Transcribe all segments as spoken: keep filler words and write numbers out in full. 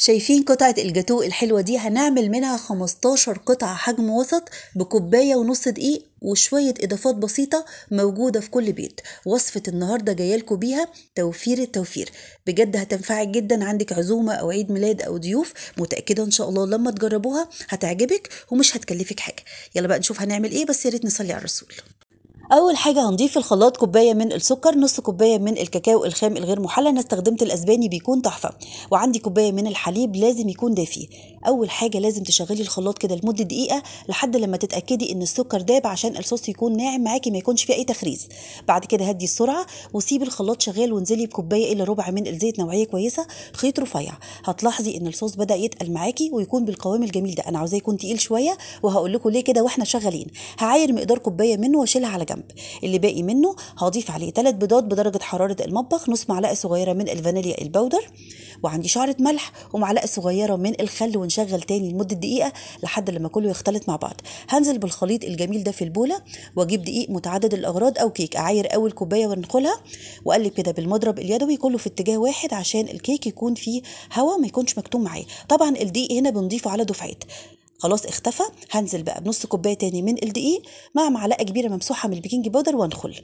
شايفين قطعة الجاتوه الحلوة دي هنعمل منها خمستاشر قطعة حجم وسط بكوباية ونص دقيق وشوية إضافات بسيطة موجودة في كل بيت. وصفة النهاردة جايالكوا بيها توفير التوفير، بجد هتنفعك جدا عندك عزومة أو عيد ميلاد أو ضيوف، متأكدة إن شاء الله لما تجربوها هتعجبك ومش هتكلفك حاجة. يلا بقى نشوف هنعمل إيه، بس يا ريت نصلي على الرسول. اول حاجه هنضيف في الخلاط كوبايه من السكر، نص كوبايه من الكاكاو الخام الغير محلى، انا استخدمت الاسباني بيكون تحفه، وعندي كوبايه من الحليب لازم يكون دافي. اول حاجه لازم تشغلي الخلاط كده لمده دقيقه لحد لما تتاكدي ان السكر داب عشان الصوص يكون ناعم معاكي ما يكونش فيه اي تخريز. بعد كده هدي السرعه وسيبي الخلاط شغال وانزلي بكوبايه الا ربع من الزيت نوعيه كويسه، خيط رفيع. هتلاحظي ان الصوص بدا يتقل معاكي ويكون بالقوام الجميل ده، انا عاوزاه يكون تقيل شويه وهقول لكم ليه كده واحنا شغالين. هعاير مقدار كوبايه منه واشيلها على جنب. اللي باقي منه هضيف عليه ثلاث بيضات بدرجه حراره المطبخ، نص معلقه صغيره من الفانيليا الباودر، وعندي شعره ملح ومعلقه صغيره من الخل، ونشغل تاني لمده دقيقه لحد لما كله يختلط مع بعض. هنزل بالخليط الجميل ده في البوله واجيب دقيق متعدد الاغراض او كيك، اعاير اول كوبايه وانخلها واقلب كده بالمضرب اليدوي كله في اتجاه واحد عشان الكيك يكون فيه هواء ما يكونش مكتوم معاه. طبعا الدقيق هنا بنضيفه على دفعات. خلاص اختفى، هنزل بقى بنص كوبايه تاني من الدقيق مع معلقه كبيره ممسوحه من البيكنج باودر وانخل.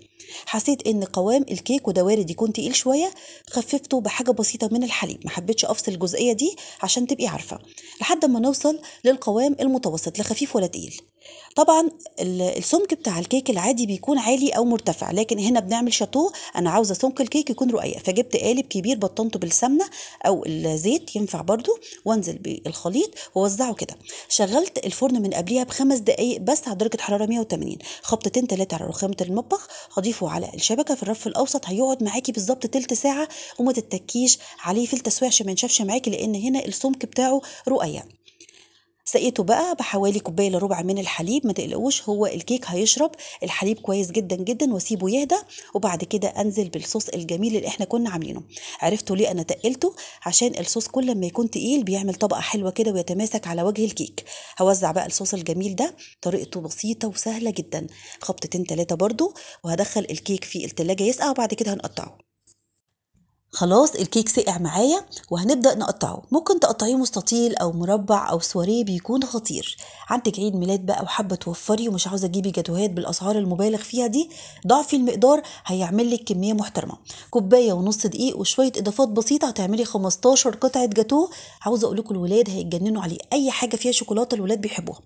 حسيت ان قوام الكيك وده وارد يكون تقيل شويه، خففته بحاجه بسيطه من الحليب، ما حبيتش افصل الجزئيه دي عشان تبقي عارفه، لحد ما نوصل للقوام المتوسط لا خفيف ولا تقيل. طبعا السمك بتاع الكيك العادي بيكون عالي او مرتفع، لكن هنا بنعمل شاتوه، انا عاوزه سمك الكيك يكون رقيق، فجبت قالب كبير بطنته بالسمنه او الزيت ينفع برضو، وانزل بالخليط ووزعه كده. شغلت الفرن من قبليها بخمس دقائق بس على درجه حراره مية وتمانين، خبطتين ثلاثه على رخامه المطبخ، هضيفه على الشبكه في الرف الاوسط، هيقعد معاكي بالظبط تلت ساعه وما تتكيش عليه في التسوية عشان ما ينشفش معاكي، لان هنا السمك بتاعه رقيق. سقيته بقى بحوالي كوبايه الا ربع من الحليب، ما تقلقوش هو الكيك هيشرب الحليب كويس جدا جدا، واسيبه يهدى. وبعد كده انزل بالصوص الجميل اللي احنا كنا عاملينه. عرفتوا ليه انا تقلته؟ عشان الصوص كل ما يكون تقيل بيعمل طبقه حلوه كده ويتماسك على وجه الكيك. هوزع بقى الصوص الجميل ده، طريقته بسيطه وسهله جدا، خبطتين ثلاثه برده، وهدخل الكيك في التلاجة يسقع وبعد كده هنقطعه. خلاص الكيك سقع معايا وهنبدأ نقطعه، ممكن تقطعيه مستطيل أو مربع أو سواريه بيكون خطير. عندك عيد ميلاد بقى وحابة توفري ومش عاوزة تجيبي جاتوهات بالأسعار المبالغ فيها دي، ضعفي المقدار هيعمل لك كمية محترمة. كوباية ونص دقيق وشوية إضافات بسيطة هتعملي خمستاشر قطعة جاتوه، عاوزة أقول لكم الولاد هيتجننوا عليه، أي حاجة فيها شوكولاتة الولاد بيحبوها.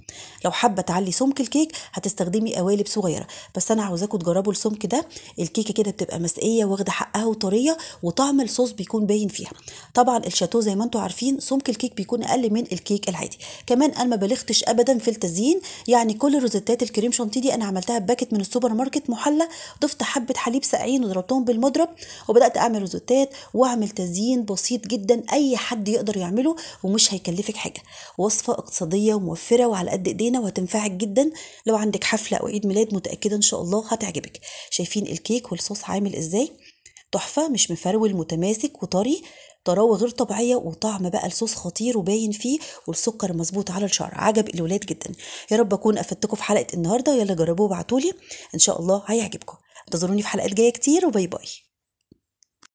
لو حابة تعلي سمك الكيك هتستخدمي قوالب صغيرة، بس أنا عاوزاكم تجربوا السمك ده، الكيكة كده بتبقى مسقية واخدة حقها وطرية وطعم الصوص بيكون باين فيها. طبعا الشاتو زي ما انتم عارفين سمك الكيك بيكون اقل من الكيك العادي. كمان انا ما بلغتش ابدا في التزيين، يعني كل روزيتات الكريم شانتيه دي انا عملتها بباكت من السوبر ماركت محلى، ضفت حبه حليب ساقعين وضربتهم بالمضرب وبدات اعمل روزيتات واعمل تزيين بسيط جدا اي حد يقدر يعمله ومش هيكلفك حاجه. وصفه اقتصاديه وموفره وعلى قد ايدينا وهتنفعك جدا لو عندك حفله او عيد ميلاد، متاكده ان شاء الله هتعجبك. شايفين الكيك والصوص عامل ازاي؟ تحفه، مش مفرول، متماسك وطري، طراوه غير طبيعيه، وطعم بقى الصوص خطير وباين فيه، والسكر مظبوط على الشعر. عجب الولاد جدا. يا رب اكون افدتكم في حلقه النهارده، يلا جربوه وابعتولي ان شاء الله هيعجبكم. انتظروني في حلقات جايه كتير، وباي باي.